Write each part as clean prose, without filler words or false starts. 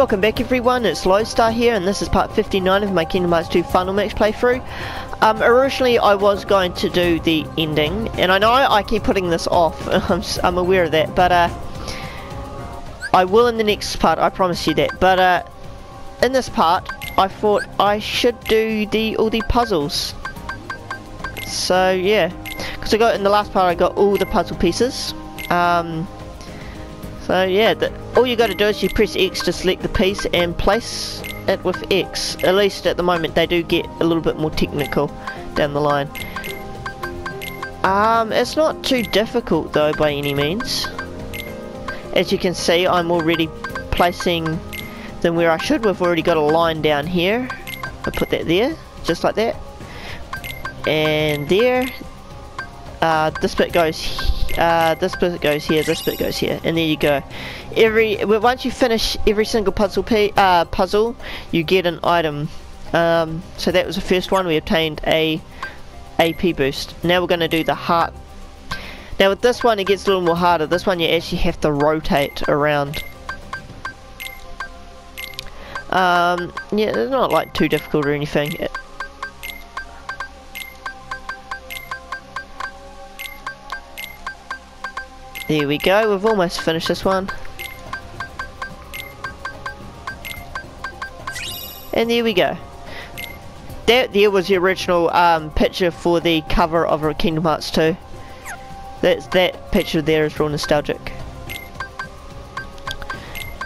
Welcome back everyone, it's Lodestar here and this is part 59 of my Kingdom Hearts 2 Final Mix playthrough. Originally I was going to do the ending, and I know I keep putting this off, I'm aware of that, but I will in the next part, I promise you that, but in this part I thought I should do all the puzzles. So yeah, because I got in the last part I got all the puzzle pieces. So yeah, all you gotta do is you press X to select the piece and place it with X. At least at the moment they do get a little bit more technical down the line. It's not too difficult though by any means. As you can see, I'm already placing them where I should. We've already got a line down here. I put that there, just like that. And there. This bit goes here. This bit goes here, this bit goes here, and there you go. Once you finish every single puzzle puzzle, you get an item. So that was the first one. We obtained a AP boost. Now we're going to do the heart. Now with this one it gets a little more harder. This one you actually have to rotate around. Yeah, it's not like too difficult or anything. There we go, we've almost finished this one. And there we go. That there was the original picture for the cover of Kingdom Hearts 2. That picture there is real nostalgic.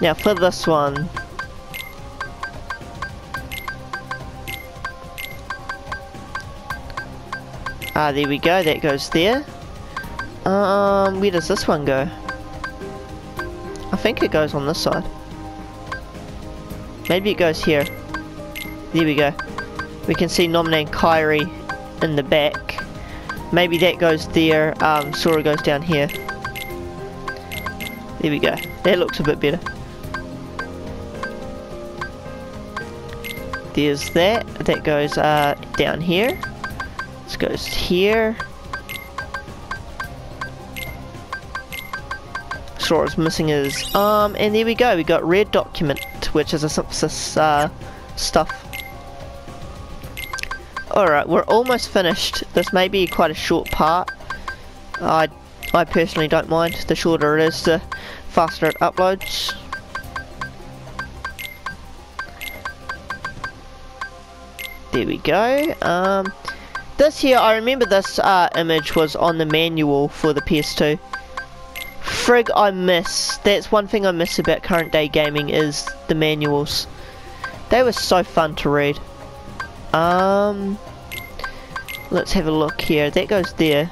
Now for this one. There we go, that goes there. Where does this one go? I think it goes on this side. Maybe it goes here. There we go. We can see Naminé and Kairi in the back. Maybe that goes there. Sora goes down here. There we go. That looks a bit better. There's that. That goes down here. This goes here. Sora's missing his arm, and there we go, we got red document, which is a synthesis stuff. Alright, we're almost finished. This may be quite a short part. I personally don't mind. The shorter it is, the faster it uploads. There we go. This here, I remember this image was on the manual for the PS2. Frig, I miss. That's one thing I miss about current day gaming is the manuals. They were so fun to read. Let's have a look here. That goes there.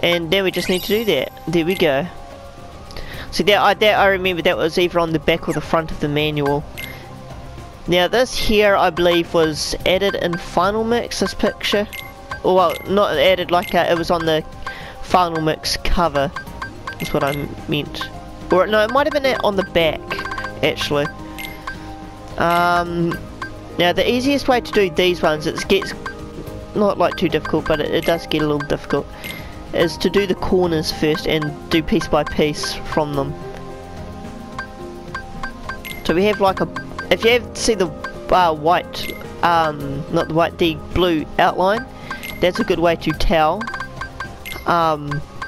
And then we just need to do that. There we go. See, that I remember that was either on the back or the front of the manual. Now this here I believe was added in Final Mix, this picture. Or, well, not added, like it was on the Final Mix cover, is what I meant. Or no, it might have been on the back, actually. Now the easiest way to do these ones, it gets not like too difficult, but it does get a little difficult, is to do the corners first and do piece by piece from them. So we have like a, if you have, see the white, not the white, the blue outline, that's a good way to tell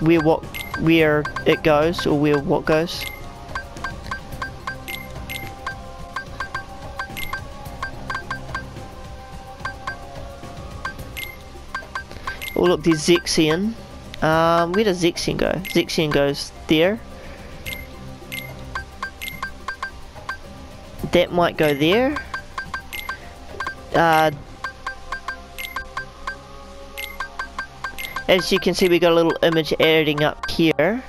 where it goes, or where what goes. Oh look, there's Zexion. Where does Zexion go? Zexion goes there. That might go there. As you can see, we got a little image adding up here.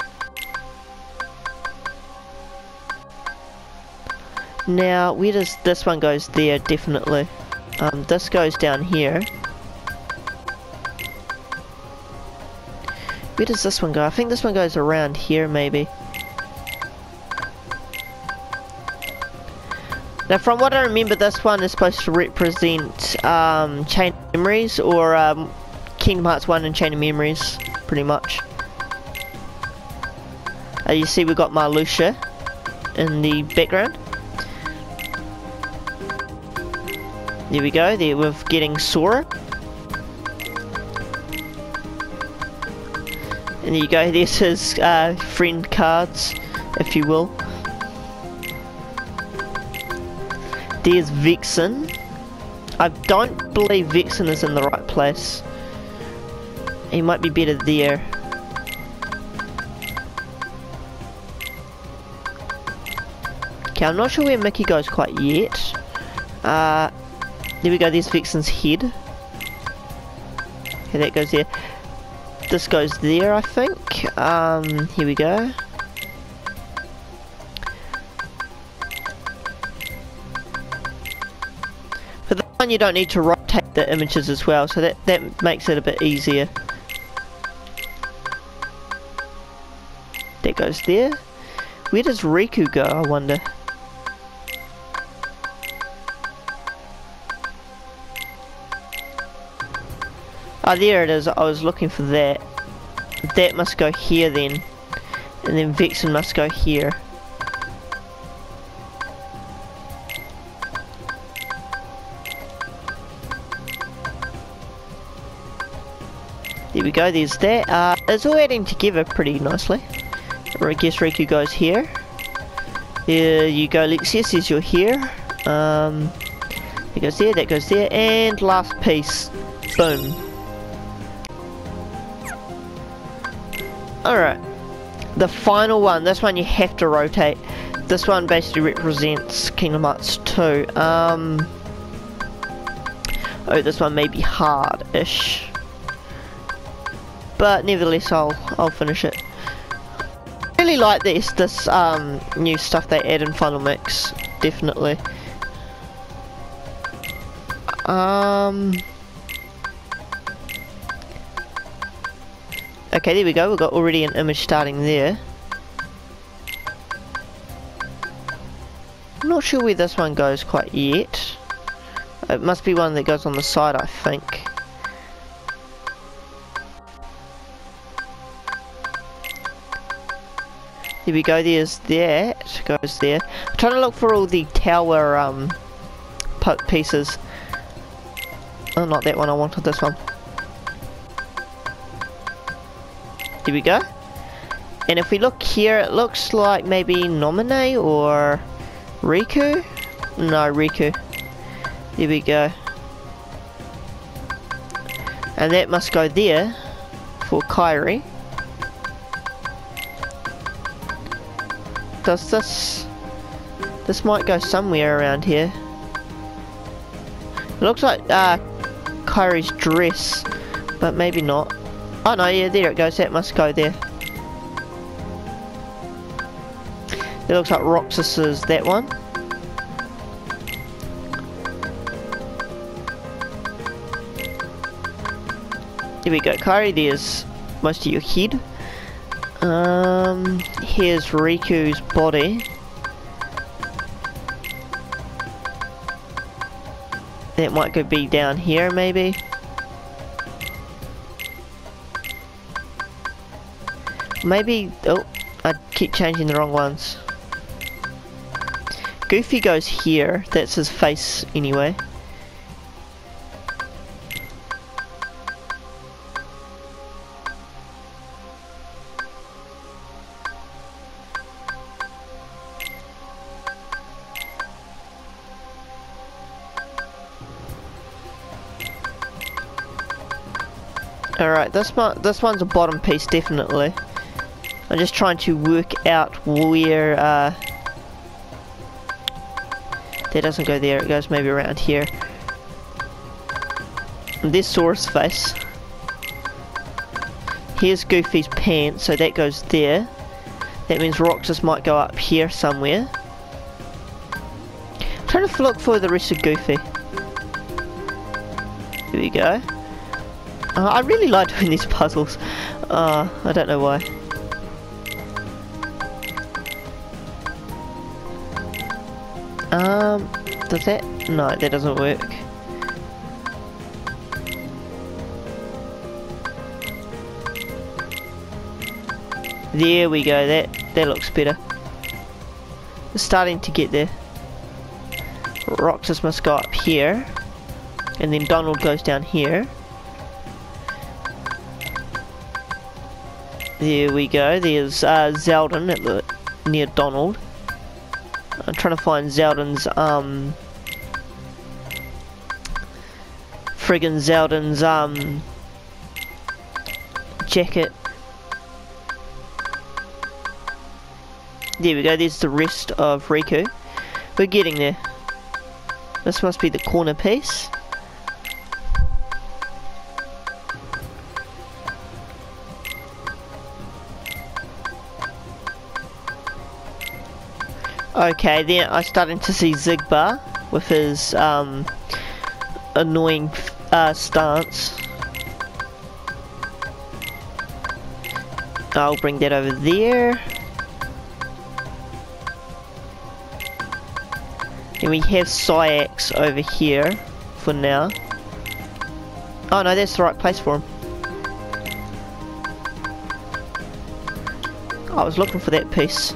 Now, where does this one goes there, definitely. This goes down here. Where does this one go? I think this one goes around here, maybe. Now, from what I remember, this one is supposed to represent Chain of Memories, or Kingdom Hearts 1 and Chain of Memories, pretty much. You see, we've got Marluxia. in the background. There we go, there we're getting Sora. And there you go, there's his friend cards, if you will. There's Vexen. I don't believe Vexen is in the right place. He might be better there. Okay, I'm not sure where Mickey goes quite yet. There we go, there's Vexen's head. Okay, that goes there. This goes there, I think. Here we go. For this one you don't need to rotate the images as well, so that makes it a bit easier. That goes there. Where does Riku go, I wonder? Oh, there it is. I was looking for that. That must go here then. And then Vexen must go here. There we go, there's that. It's all adding together pretty nicely. I guess Riku goes here. There you go, Lexia says you're here. That goes there, that goes there. And last piece. Boom. Alright, the final one, this one you have to rotate. This one basically represents Kingdom Hearts 2. Oh, this one may be hard-ish. But nevertheless, I'll finish it. I really like this new stuff they add in Final Mix, definitely. Okay, there we go, we've got already an image starting there. I'm not sure where this one goes quite yet. It must be one that goes on the side, I think. There we go, there's that, goes there. I'm trying to look for all the tower pieces. Oh, not that one, I wanted this one. There we go. And if we look here, it looks like maybe Naminé or Riku? No, Riku. There we go. And that must go there for Kairi. Does this... This might go somewhere around here. It looks like Kairi's dress, but maybe not. Oh no, yeah, there it goes, that must go there. It looks like Roxas's, that one. There we go, Kairi, there's most of your head. Here's Riku's body. That might go be down here, maybe. Maybe, oh, I keep changing the wrong ones. Goofy goes here, that's his face anyway. Alright, this one's a bottom piece, definitely. I'm just trying to work out where, that doesn't go there, it goes maybe around here. There's Sora's face. Here's Goofy's pants, so that goes there. That means Roxas might go up here somewhere. I'm trying to look for the rest of Goofy. Here we go. I really like doing these puzzles. I don't know why. Does that? No, that doesn't work. There we go, that looks better. We're starting to get there. Roxas must go up here. And then Donald goes down here. There we go. There's Zeldin at the, near Donald. I'm trying to find Zeldin's jacket. There we go. There's the rest of Riku. We're getting there. This must be the corner piece. Okay, then I'm starting to see Xigbar with his annoying stance. I'll bring that over there. And we have Saix over here for now. Oh no, that's the right place for him. I was looking for that piece.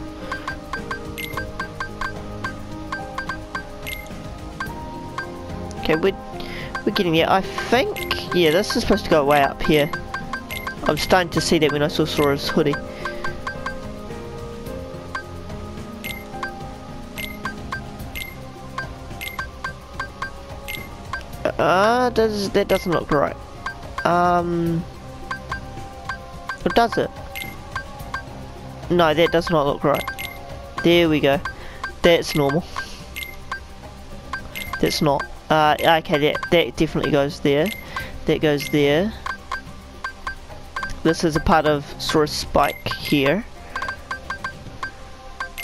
Okay, we're getting there. I think, yeah, this is supposed to go way up here. I'm starting to see that when I saw Sora's hoodie. That doesn't look right. Or does it? No, that does not look right. There we go. That's normal. That's not. Okay, that definitely goes there. That goes there. This is a part of Sora's spike here.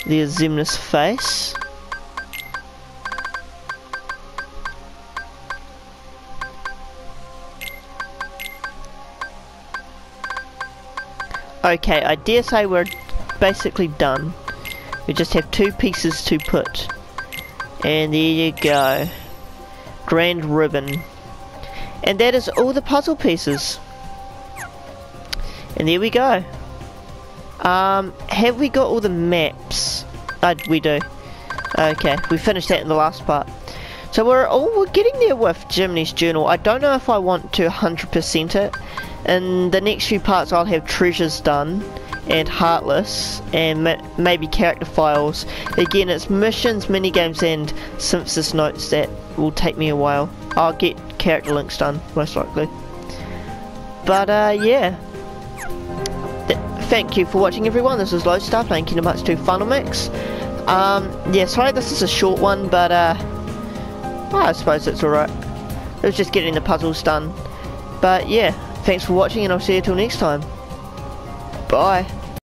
There's Xemnas' face. Okay, I dare say we're basically done. We just have two pieces to put. And there you go. Grand ribbon, and that is all the puzzle pieces. And there we go. Have we got all the maps? We do. Okay, we finished that in the last part. So we're getting there with Jiminy's journal. I don't know if I want to 100% it. In the next few parts, I'll have treasures done, and Heartless, and maybe character files. Again, it's missions, minigames, and synthesis notes that will take me a while. I'll get character links done, most likely. But, yeah. Thank you for watching, everyone. This is Lodestar playing Kingdom Hearts 2 Final Mix. Yeah, sorry this is a short one, but, I suppose it's alright. It was just getting the puzzles done. But, yeah. Thanks for watching, and I'll see you till next time. Bye.